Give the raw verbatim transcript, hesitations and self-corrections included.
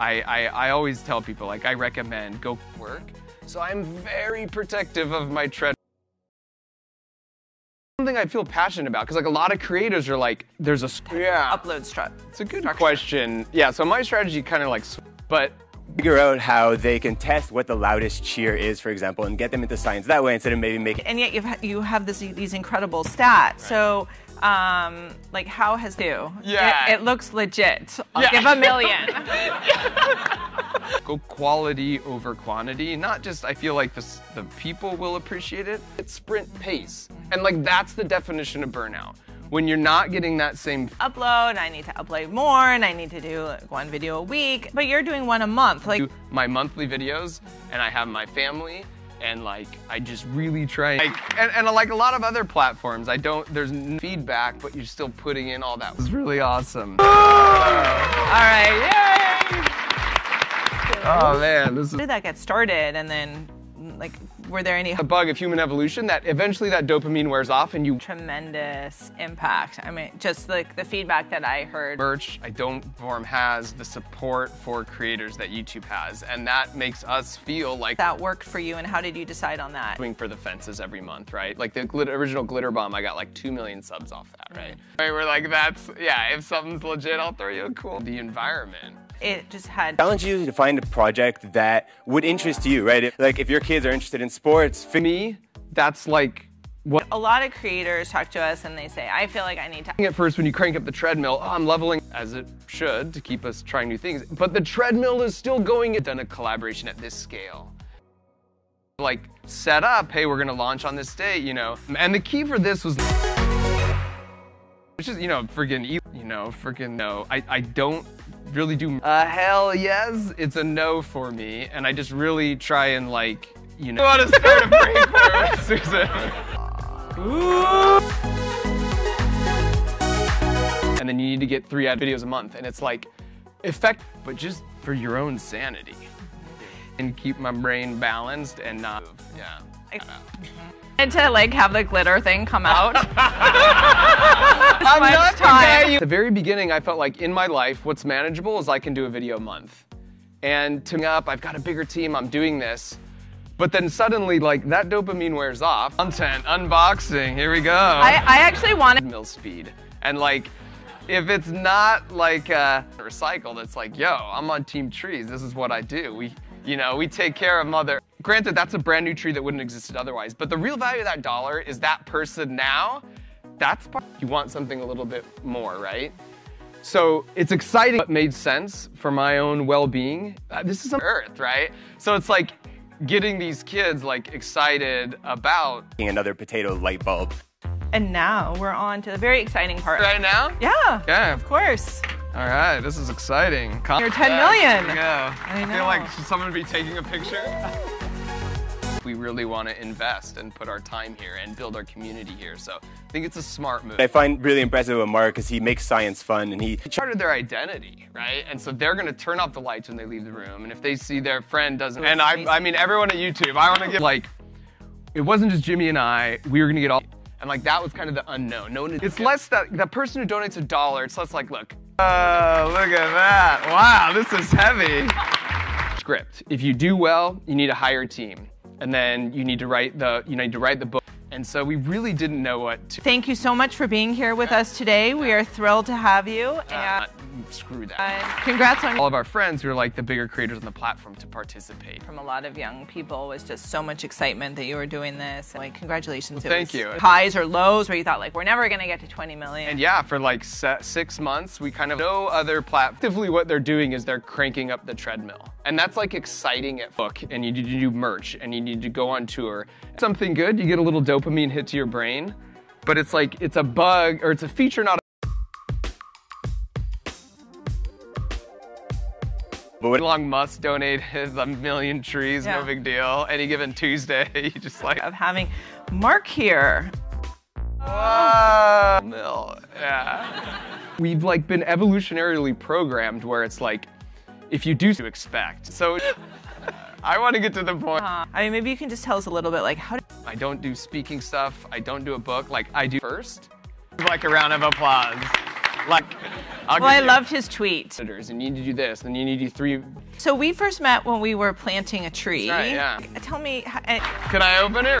I, I, I always tell people, like, I recommend go work. So I'm very protective of my tread. Something I feel passionate about, because like a lot of creators are like, there's a yeah. upload strut. It's a good Structure. question. Yeah, so my strategy kind of like, but figure out how they can test what the loudest cheer is, for example, and get them into science that way instead of maybe making. And yet you've, you have this, these incredible stats. Right. So, um, like, how has do? Yeah, it, it looks legit. I'll yeah. give a million. Go quality over quantity. Not just I feel like this, the people will appreciate it. It's sprint pace, and like that's the definition of burnout. When you're not getting that same upload, I need to upload more, and I need to do like one video a week, but you're doing one a month. Like my monthly videos, and I have my family, and like I just really try. Like, and, and like a lot of other platforms, I don't. There's no feedback, but you're still putting in all that. It's really awesome. All right, yay! Oh man, this is. How did that get started, and then like. Were there any... A bug of human evolution that eventually that dopamine wears off and you... Tremendous impact. I mean, just like the feedback that I heard. Merch, I don't form has the support for creators that YouTube has, and that makes us feel like... That worked for you, and how did you decide on that? Swing for the fences every month, right? Like the glitter, original Glitter Bomb, I got like two million subs off that, right? Right, we're like, that's, yeah, if something's legit, I'll throw you a cool... The environment. It just had... Challenge you to find a project that would interest you, right? Like if your kids are interested in sports. For me, that's like what... A lot of creators talk to us and they say, I feel like I need to... At first when you crank up the treadmill, oh, I'm leveling as it should to keep us trying new things. But the treadmill is still going. I've done a collaboration at this scale. Like set up, hey, we're gonna launch on this day, you know? And the key for this was... Which is, you know, friggin' Elon, you know, friggin' no. I, I don't... really do uh hell yes, it's a no for me, and I just really try and like, you know, I want to start a break for us, Susan. And then you need to get three ad videos a month, and it's like effect, but just for your own sanity and keep my brain balanced and not move. Yeah, and to like have the glitter thing come out. I'm not time. At the very beginning, I felt like in my life, what's manageable is I can do a video a month. And to me up, I've got a bigger team, I'm doing this. But then suddenly, like that dopamine wears off. Content, unboxing, here we go. I, I actually wanted mill speed. And like, if it's not like a recycle that's like, yo, I'm on Team Trees, this is what I do. We, you know, we take care of mother. Granted, that's a brand new tree that wouldn't existed otherwise, but the real value of that dollar is that person now. That's part, you want something a little bit more, right? So it's exciting, but made sense for my own well-being. Uh, this is on Earth, right? So it's like getting these kids like excited about another potato light bulb. And now we're on to the very exciting part. Right now? Yeah. Yeah. Of course. All right, this is exciting. Con You're ten million. There we go. I, know. I feel like should someone be taking a picture? We really want to invest and put our time here and build our community here. So I think it's a smart move. I find really impressive with Mark is he makes science fun, and he charted their identity, right? And so they're going to turn off the lights when they leave the room. And if they see their friend doesn't, and I, I mean, everyone at YouTube, I want to give like, it wasn't just Jimmy and I, we were going to get all, and like that was kind of the unknown. No one is, it's less that the person who donates a dollar, it's less like, look, uh, look at that. Wow, this is heavy. Script. If you do well, you need a higher team. And then you need to write the you need to write the book. And so we really didn't know what to. Thank you so much for being here with us today. We are thrilled to have you. And uh, screw that. And congrats on all of our friends who are like the bigger creators on the platform to participate. From a lot of young people, it was just so much excitement that you were doing this. Like congratulations. Well, thank you. Highs or lows where you thought like we're never gonna get to twenty million. And yeah, for like six months, we kind of no other platform. Actively, what they're doing is they're cranking up the treadmill. And that's like exciting at book, and you need to do merch, and you need to go on tour. Something good, you get a little dopamine hit to your brain, but it's like, it's a bug, or it's a feature, not a... But when Elon Musk donated his a million trees, yeah. No big deal. Any given Tuesday, you just like... Of having Mark here. Oh, no, yeah. We've like been evolutionarily programmed where it's like, if you do, to expect. So I want to get to the point. Uh, I mean, maybe you can just tell us a little bit like how do I don't do speaking stuff. I don't do a book. Like I do first. Like a round of applause. Like, I'll well, I loved his tweet. And you need to do this, and you need to do three. So we first met when we were planting a tree. That's right, yeah. Tell me. How, uh, Can I open it?